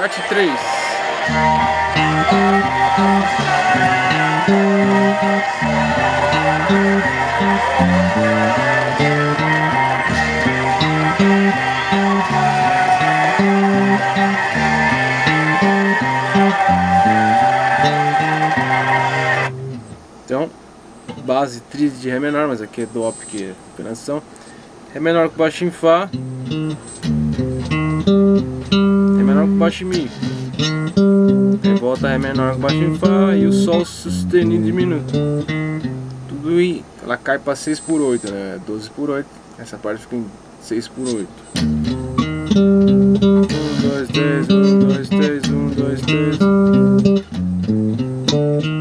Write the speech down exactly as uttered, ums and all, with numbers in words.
Parte três. Então, base tríade de Ré menor, mas aqui é Dó porque é afinação. Ré menor com baixo em Fá. Baixo em Mi, revolta Ré menor com baixo em Fá e o Sol sustenido diminuto. Tudo aí, ela cai para seis por oito, né? doze por oito, essa parte fica em seis por oito. um, dois, três, um, dois, três, um, dois, três.